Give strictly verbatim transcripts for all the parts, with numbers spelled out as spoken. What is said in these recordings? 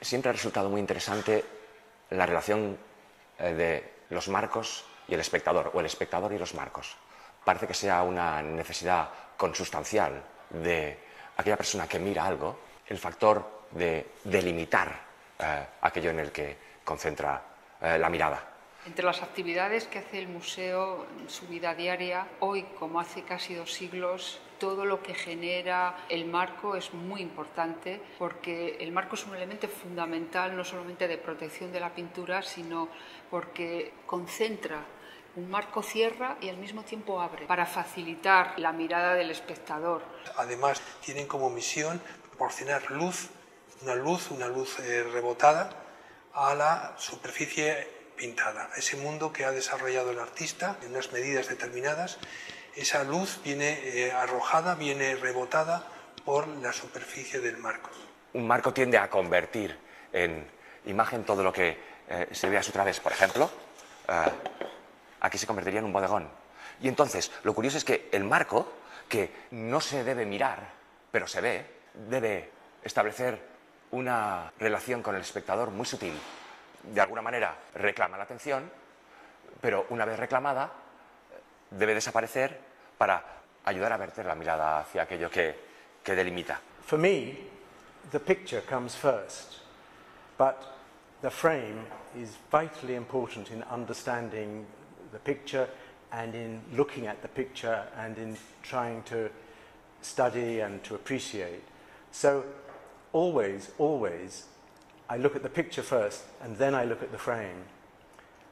siempre ha resultado muy interesante la relación eh, de los marcos y el espectador, o el espectador y los marcos. Parece que sea una necesidad consustancial de aquella persona que mira algo, el factor de delimitar eh, aquello en el que concentra eh, la mirada. Entre las actividades que hace el museo en su vida diaria, hoy, como hace casi dos siglos, todo lo que genera el marco es muy importante, porque el marco es un elemento fundamental no solamente de protección de la pintura, sino porque concentra. Un marco cierra y al mismo tiempo abre, para facilitar la mirada del espectador. Además, tienen como misión proporcionar luz, una luz, una luz eh, rebotada a la superficie pintada, a ese mundo que ha desarrollado el artista en unas medidas determinadas. Esa luz viene eh, arrojada, viene rebotada por la superficie del marco. Un marco tiende a convertir en imagen todo lo que eh, se ve a su través, por ejemplo. Eh, aquí se convertiría en un bodegón. Y entonces, lo curioso es que el marco, que no se debe mirar, pero se ve, debe establecer una relación con el espectador muy sutil. De alguna manera reclama la atención, pero una vez reclamada, debe desaparecer para ayudar a verter la mirada hacia aquello que, que delimita. For me, the picture comes first, but the frame is vitally important in understanding the picture and in looking at the picture and in trying to study and to appreciate. So always, always, I look at the picture first and then I look at the frame.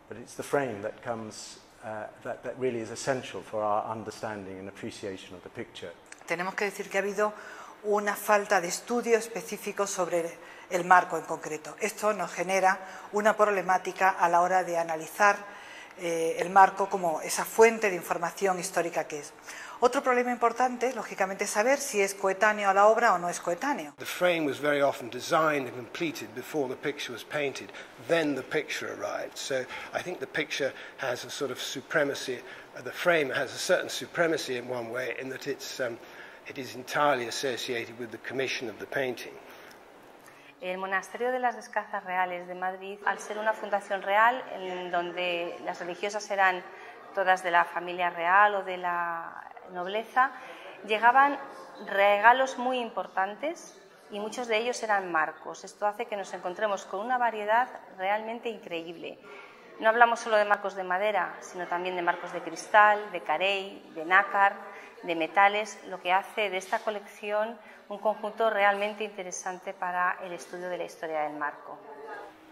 But it's the frame that comes, uh, that, that really is essential for our understanding and appreciation of the picture. Tenemos que decir que ha habido una falta de estudio específico sobre el marco en concreto. Esto nos genera una problemática a la hora de analizar Eh, el marco como esa fuente de información histórica que es. Otro problema importante, lógicamente, es saber si es coetáneo a la obra o no es coetáneo. The frame was very often designed and completed before the picture was painted. Then the picture arrived. So I think the picture has a sort of supremacy. The frame has a certain supremacy in one way, in that it's um, it is entirely associated with the commission of the painting. El Monasterio de las Descalzas Reales de Madrid, al ser una fundación real en donde las religiosas eran todas de la familia real o de la nobleza, llegaban regalos muy importantes y muchos de ellos eran marcos. Esto hace que nos encontremos con una variedad realmente increíble. No hablamos solo de marcos de madera, sino también de marcos de cristal, de carey, de nácar, de metales, lo que hace de esta colección un conjunto realmente interesante para el estudio de la historia del marco.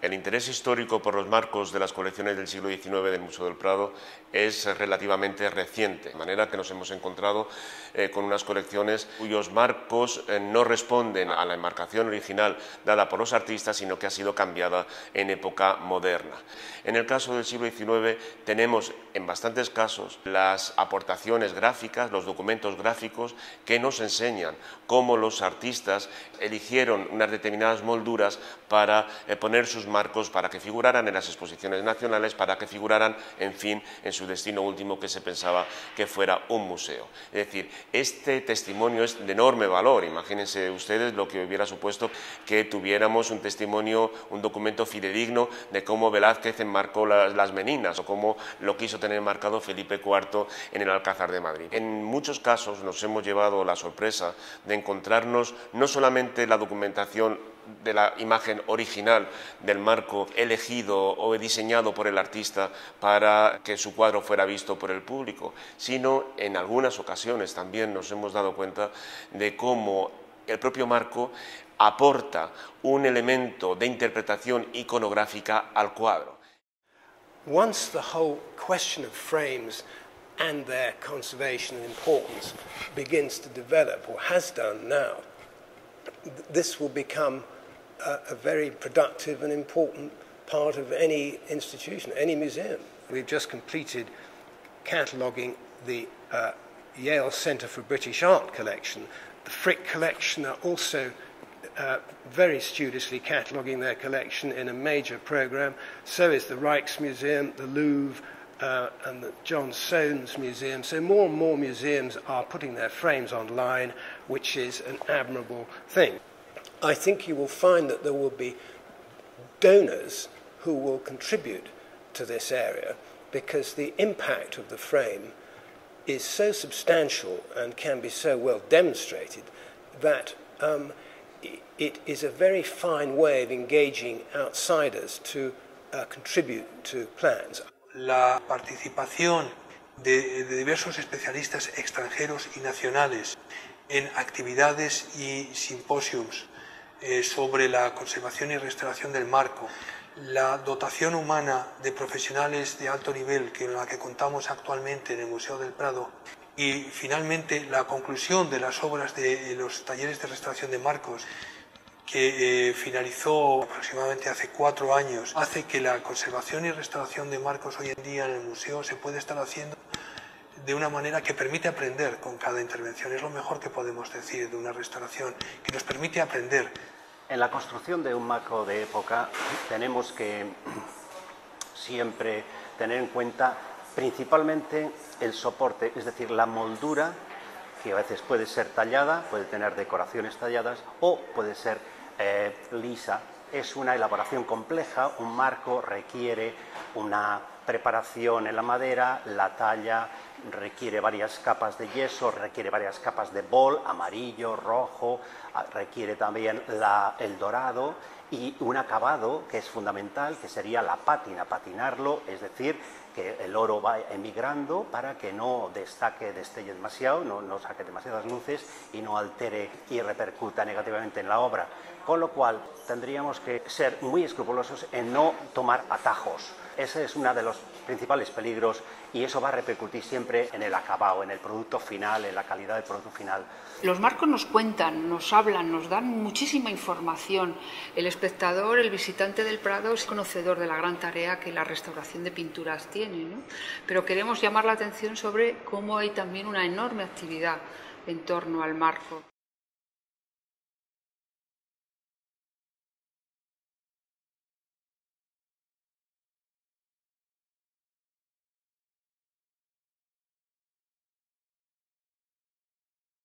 El interés histórico por los marcos de las colecciones del siglo diecinueve del Museo del Prado es relativamente reciente, de manera que nos hemos encontrado eh, con unas colecciones cuyos marcos eh, no responden a la enmarcación original dada por los artistas, sino que ha sido cambiada en época moderna. En el caso del siglo diecinueve tenemos en bastantes casos las aportaciones gráficas, los documentos gráficos que nos enseñan cómo los artistas eligieron unas determinadas molduras para eh, poner sus marcos, para que figuraran en las exposiciones nacionales, para que figuraran, en fin, en su destino último, que se pensaba que fuera un museo. Es decir, este testimonio es de enorme valor. Imagínense ustedes lo que hubiera supuesto que tuviéramos un testimonio, un documento fidedigno de cómo Velázquez enmarcó las, las Meninas, o cómo lo quiso tener marcado Felipe cuarto en el Alcázar de Madrid. En muchos casos nos hemos llevado la sorpresa de encontrarnos no solamente la documentación de la imagen original del marco elegido o diseñado por el artista para que su cuadro fuera visto por el público, sino en algunas ocasiones también nos hemos dado cuenta de cómo el propio marco aporta un elemento de interpretación iconográfica al cuadro. Once the whole question of frames and their conservation and importance begins to develop, or has done now, this will become a, a very productive and important part of any institution, any museum. We've just completed cataloguing the uh, Yale Centre for British Art collection. The Frick Collection are also uh, very studiously cataloguing their collection in a major programme. So is the Rijksmuseum, the Louvre, uh, and the John Soane's Museum. So more and more museums are putting their frames online, which is an admirable thing. I think you will find that there will be donors who will contribute to this area, because the impact of the frame is so substantial and can be so well demonstrated that um, it is a very fine way of engaging outsiders to uh, contribute to plans. La participación de, de diversos especialistas extranjeros y nacionales en actividades y simposios eh, sobre la conservación y restauración del marco, la dotación humana de profesionales de alto nivel con la que contamos actualmente en el Museo del Prado y, finalmente, la conclusión de las obras de los talleres de restauración de marcos que eh, finalizó aproximadamente hace cuatro años, hace que la conservación y restauración de marcos hoy en día en el museo se puede estar haciendo de una manera que permite aprender con cada intervención. Es lo mejor que podemos decir de una restauración, que nos permite aprender. En la construcción de un marco de época tenemos que siempre tener en cuenta principalmente el soporte, es decir, la moldura, que a veces puede ser tallada, puede tener decoraciones talladas o puede ser eh, lisa. Es una elaboración compleja, un marco requiere una preparación en la madera, la talla requiere varias capas de yeso, requiere varias capas de bol, amarillo, rojo, requiere también la, el dorado y un acabado que es fundamental, que sería la pátina, patinarlo, es decir, que el oro va emigrando para que no destaque, destelle demasiado, no, no saque demasiadas luces y no altere y repercuta negativamente en la obra. Con lo cual tendríamos que ser muy escrupulosos en no tomar atajos. Ese es uno de los principales peligros y eso va a repercutir siempre en el acabado, en el producto final, en la calidad del producto final. Los marcos nos cuentan, nos hablan, nos dan muchísima información. El espectador, el visitante del Prado es conocedor de la gran tarea que la restauración de pinturas tiene, ¿no? Pero queremos llamar la atención sobre cómo hay también una enorme actividad en torno al marco.